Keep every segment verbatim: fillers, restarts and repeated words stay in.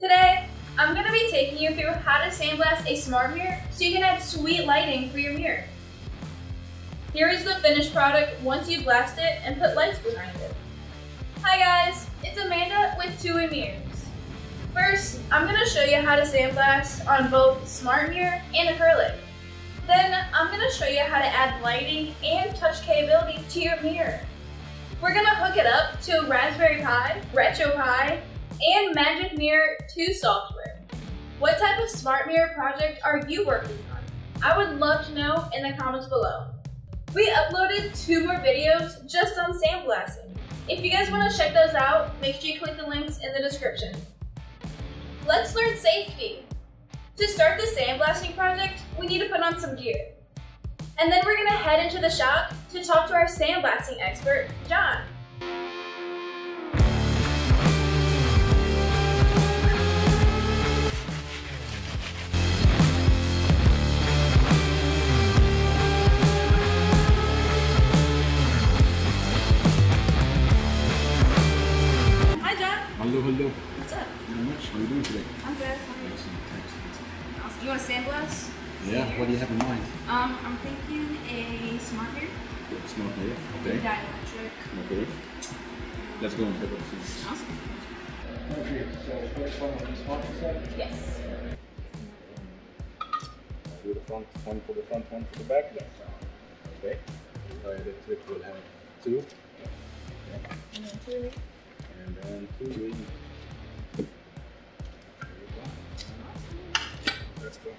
Today, I'm going to be taking you through how to sandblast a smart mirror so you can add sweet lighting for your mirror. Here is the finished product once you blast it and put lights behind it. Hi guys, it's Amanda with Two Way Mirrors. First, I'm going to show you how to sandblast on both smart mirror and acrylic. Then, I'm going to show you how to add lighting and touch capability to your mirror. We're going to hook it up to Raspberry Pi, Retro Pi, and Magic Mirror two software. What type of smart mirror project are you working on? I would love to know in the comments below. We uploaded two more videos just on sandblasting. If you guys want to check those out, make sure you click the links in the description. Let's learn safety. To start the sandblasting project, we need to put on some gear. And then we're going to head into the shop to talk to our sandblasting expert, John. Hello, hello. What's up? Not much. How are you doing today? I'm good. Excellent, excellent. Awesome. Do you want to sandblast? Yeah, what do you have in mind? Um, I'm thinking a smart mirror. Yeah, smart mirror. Okay. Dielectric. Okay. Let's go and take a look. Awesome. Okay, so first one with the smart mirror? Yes. Do the front, one for the front, one for the back? Yes. Okay. Dielectric will have two. Okay. And then two. And then two rings. There you go. Let's go.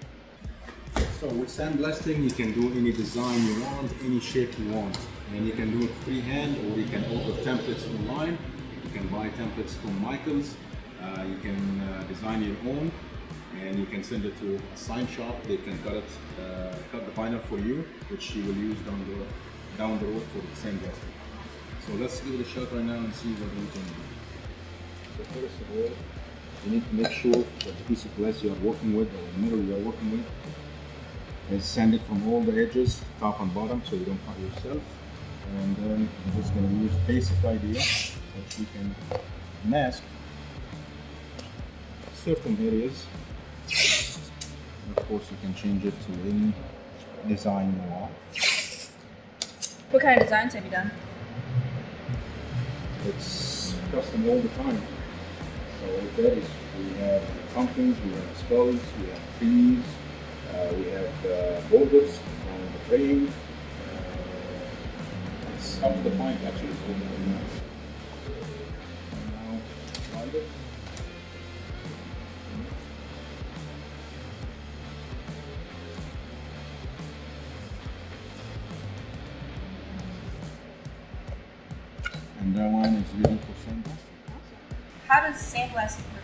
So with sandblasting, you can do any design you want, any shape you want. And you can do it freehand, or you can order templates online. You can buy templates from Michaels. Uh, you can uh, design your own. And you can send it to a sign shop. They can cut it, uh, cut the vinyl for you, which you will use down the, down the road for the sandblasting. So let's give it a shot right now and see what we can do. So first of all, you need to make sure that the piece of glass you are working with, or the mirror you are working with, is sanded from all the edges, top and bottom, so you don't cut yourself. And then I'm just going to use basic idea that we can mask certain areas. And of course, you can change it to any design you want. What kind of designs have you done? It's custom all the time. So it varies. We have pumpkins, we have skulls, we have trees, uh, we have uh, boulders on the frame. Uh, it's up to the point actually. It's all really nice. And now slide it. And that one is ready for sandblasting. How does sandblasting work?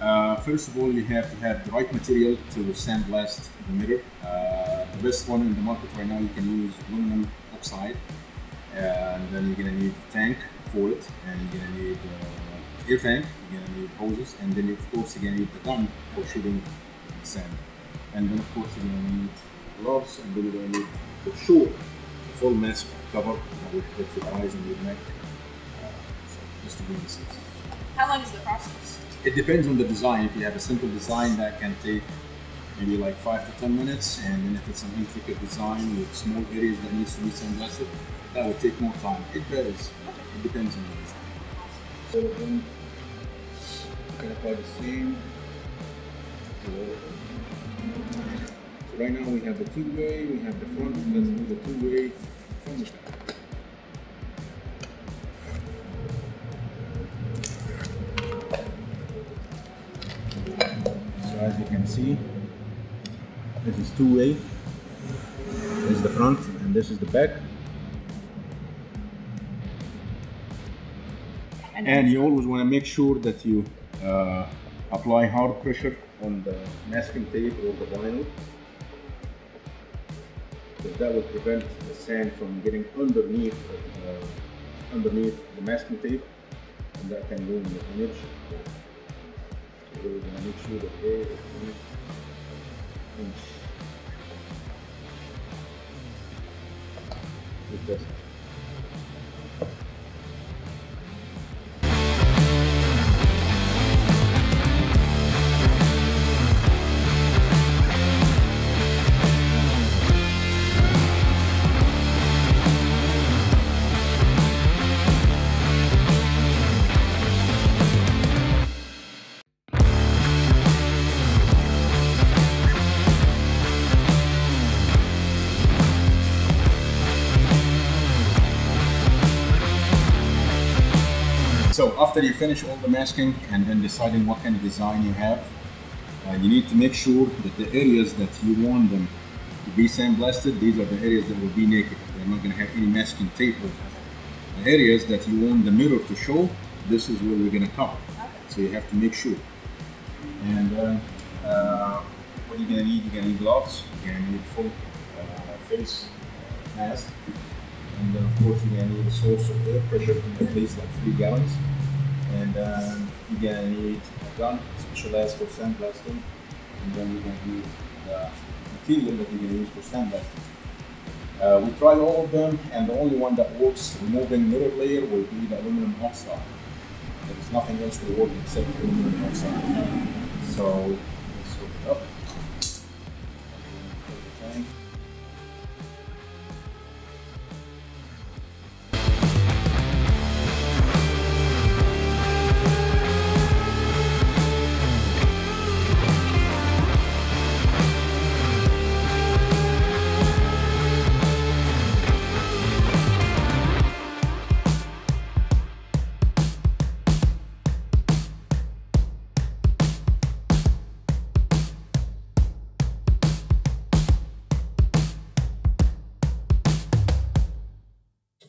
Uh, first of all, you have to have the right material to sandblast the mirror. Uh, the best one in the market right now, you can use aluminum oxide. And then you're going to need a tank for it. And you're going to need uh, air tank. You're going to need hoses. And then, of course, you're going to need the gun for shooting the sand. And then, of course, you're going to need gloves. And then you're going to need, for sure, a full mask cover that would protect your eyes and your neck, uh, so just to be safe. How long is the process? It depends on the design. If you have a simple design, that can take maybe like five to ten minutes, and then if it's an intricate design with small areas that needs to be sandblasted, that would take more time. It varies. It depends on the design. So then you can apply the same. So right now we have the two-way, we have the front, let's do the two-way from the back. So as you can see, this is two-way, this is the front and this is the back. And you always want to make sure that you uh, apply hard pressure on the masking tape or the vinyl. That would prevent the sand from getting underneath uh, underneath the masking tape, and that can ruin the image. So we're going to make sure that every inch is just. So after you finish all the masking and then deciding what kind of design you have, uh, you need to make sure that the areas that you want them to be sandblasted, these are the areas that will be naked. They're not going to have any masking tape over them. The areas that you want the mirror to show, this is where we're going to cover. Okay. So you have to make sure. And uh, uh, what you're going to need, you're going to need gloves, you're going to need full uh, face mask. And then of course you're going to need a source of air pressure, at least like three gallons. And um, you're going to need a gun, specialized for sandblasting. And then you're going to need the material that you're going to use for sandblasting. Uh, we tried all of them, and the only one that works removing mirror layer will be the aluminum oxide. There's nothing else will work except the aluminum oxide. So let's hook it up.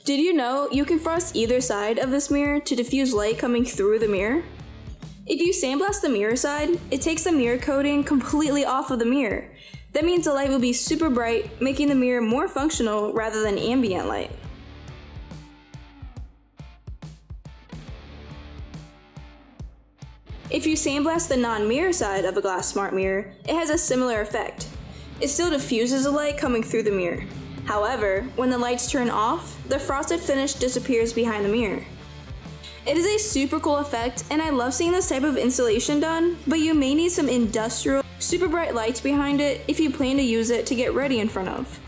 Did you know you can frost either side of this mirror to diffuse light coming through the mirror? If you sandblast the mirror side, it takes the mirror coating completely off of the mirror. That means the light will be super bright, making the mirror more functional rather than ambient light. If you sandblast the non-mirror side of a glass smart mirror, it has a similar effect. It still diffuses the light coming through the mirror. However, when the lights turn off, the frosted finish disappears behind the mirror. It is a super cool effect, and I love seeing this type of installation done, but you may need some industrial, super bright lights behind it if you plan to use it to get ready in front of.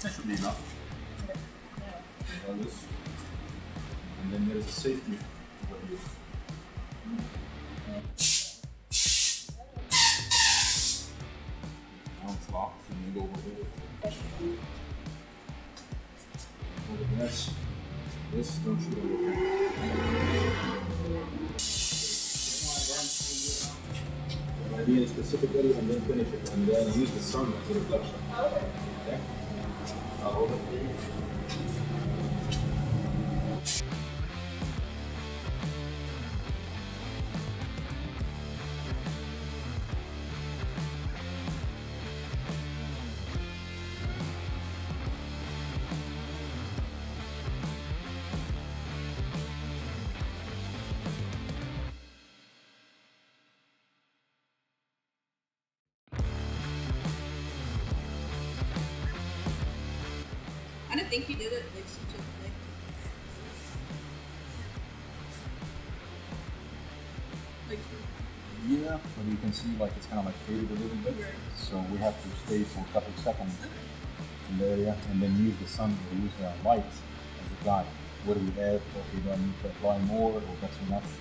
That should be enough. Yeah. Yeah. All this. And then there is a safety over here. Now it's locked, and you go over there. Over the glass. This, don't shoot over there. Idea specifically, and then finish it. And then use the sun as a reflection. Okay? Hold it. I didn't think he did it like such a quick. Like, yeah, but you can see like it's kind of like faded a little bit. Right. So we have to stay for a couple of seconds in the area and then use the sun or use the light as a guide. What do we have? Okay, do I need to apply more or that's enough?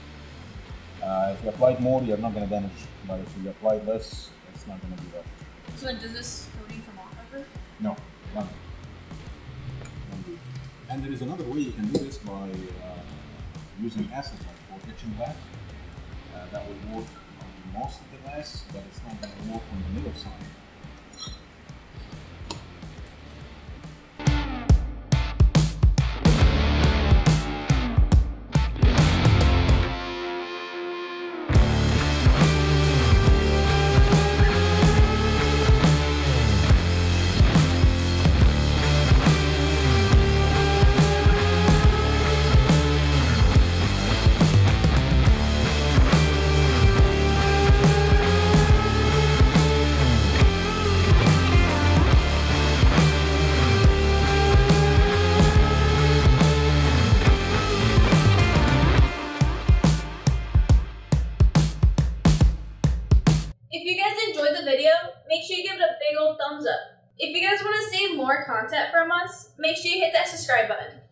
Uh, if you apply more, you're not going to damage, but if you apply less, it's not going to be that. So then does this coating come off ever? No, none. And there is another way you can do this by uh, using acid, like for etching glass. Uh, that will work on most of the glass, but it's not going to work on the middle side. Make sure you give it a big old thumbs up. If you guys want to see more content from us, make sure you hit that subscribe button.